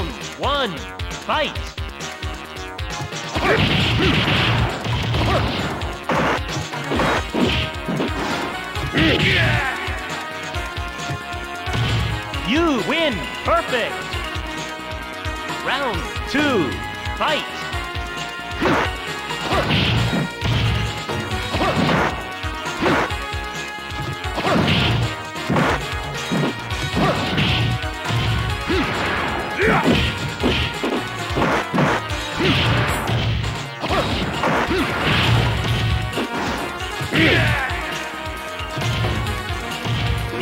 Round one, fight! You win! Perfect! Round two, fight!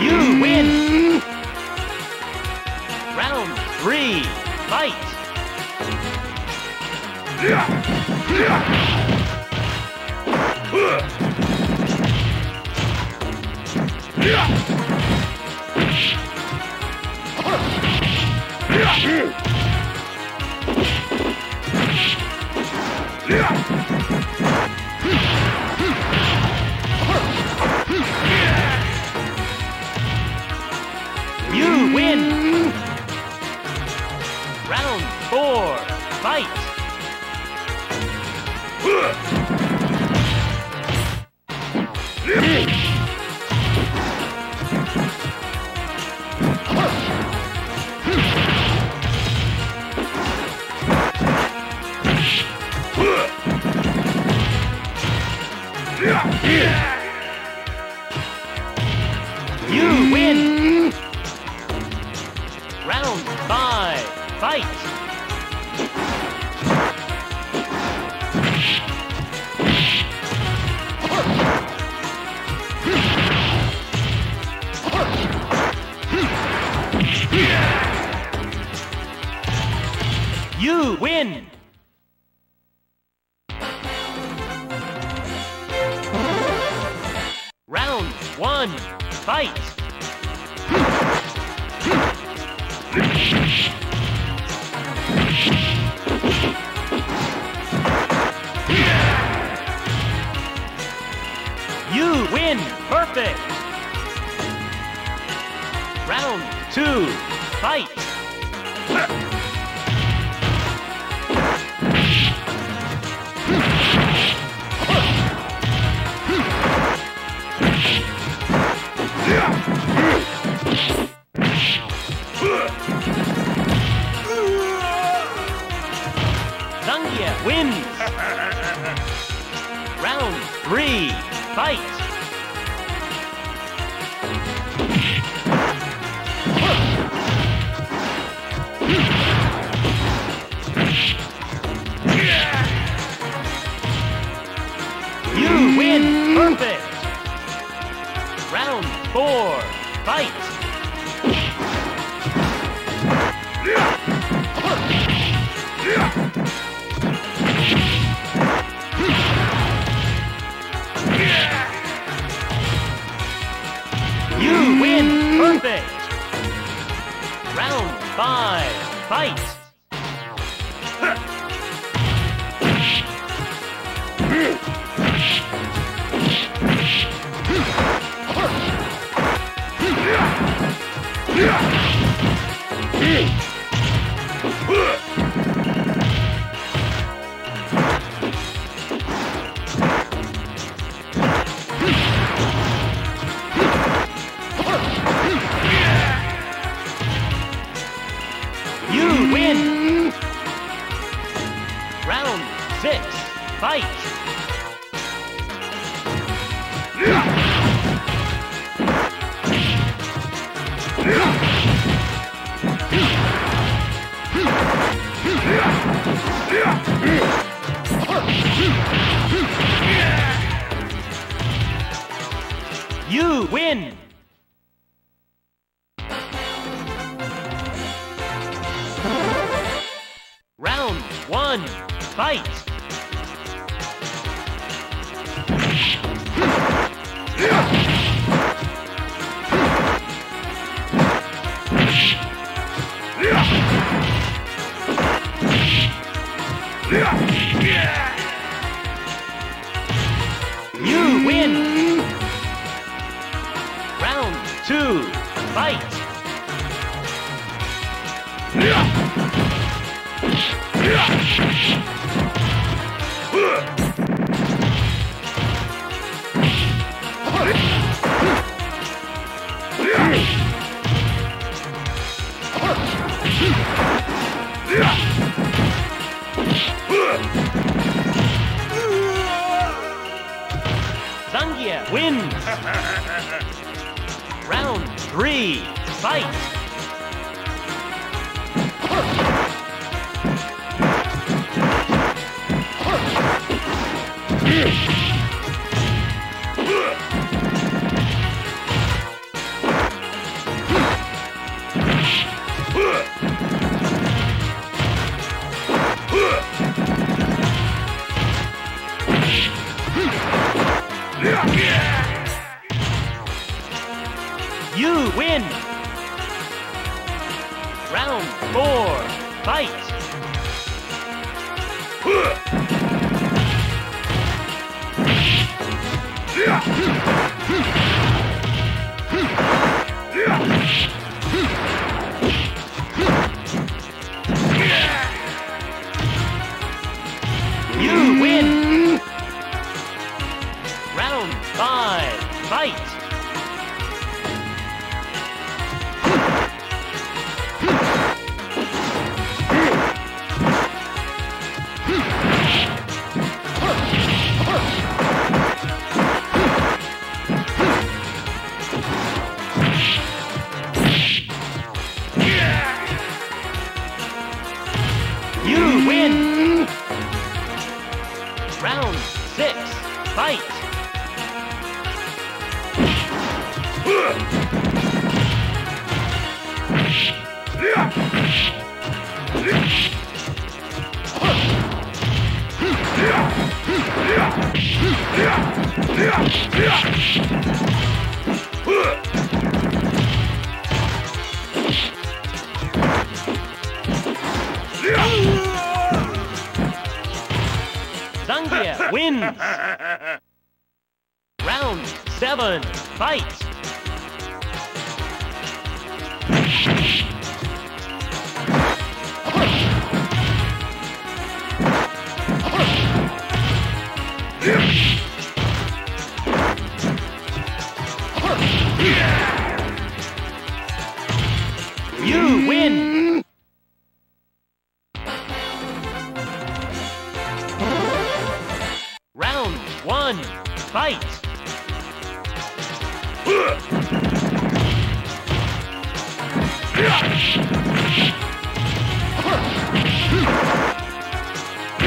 You win! Round three, fight! You win! Round four, fight! You win! Round five, fight! You win! Round one, fight! You win! Perfect! Round two, fight! Zangia wins! Round three, fight! You win! Perfect! Round four, fight! You win! Perfect! Round five, fight! You win! Round six, fight! You win! Round one, fight! You win! Round two, fight! Zangia wins! Round 3, fight! You win! Round 4, fight! You win! Round 5, fight! You win! Round 6, fight! Zangia wins! Round 7, fight! You win! Round 1, fight! You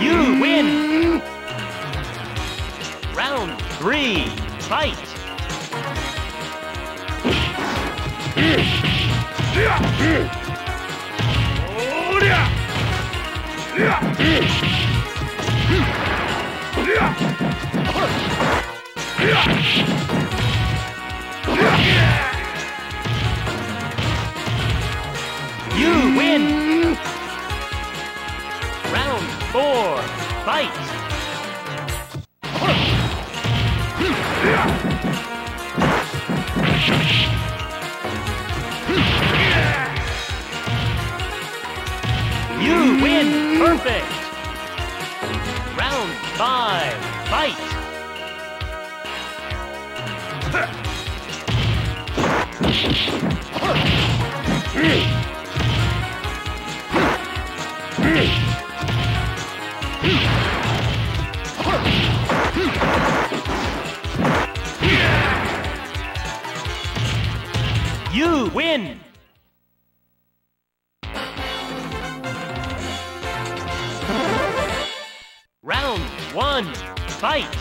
You win! Round 3, fight! You win! Round 4, fight! You win! Perfect! Round 5, fight! You win! Round 1, fight!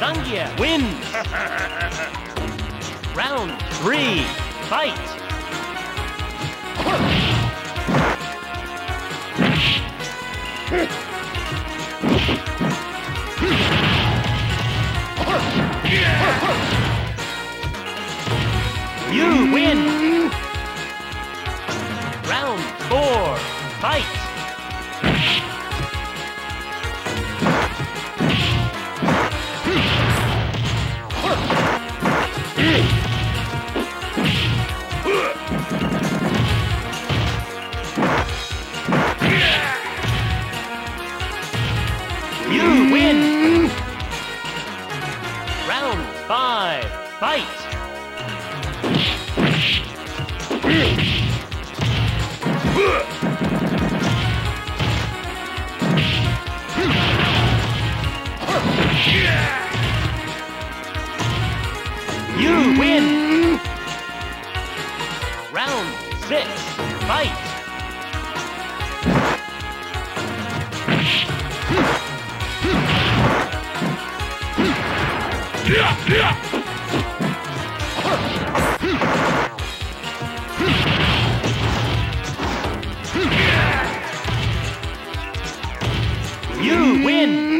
Zangia wins. Round 3, fight. You win! Round 4, fight! You win! Round 5, fight! You win! Round 6, fight! You win!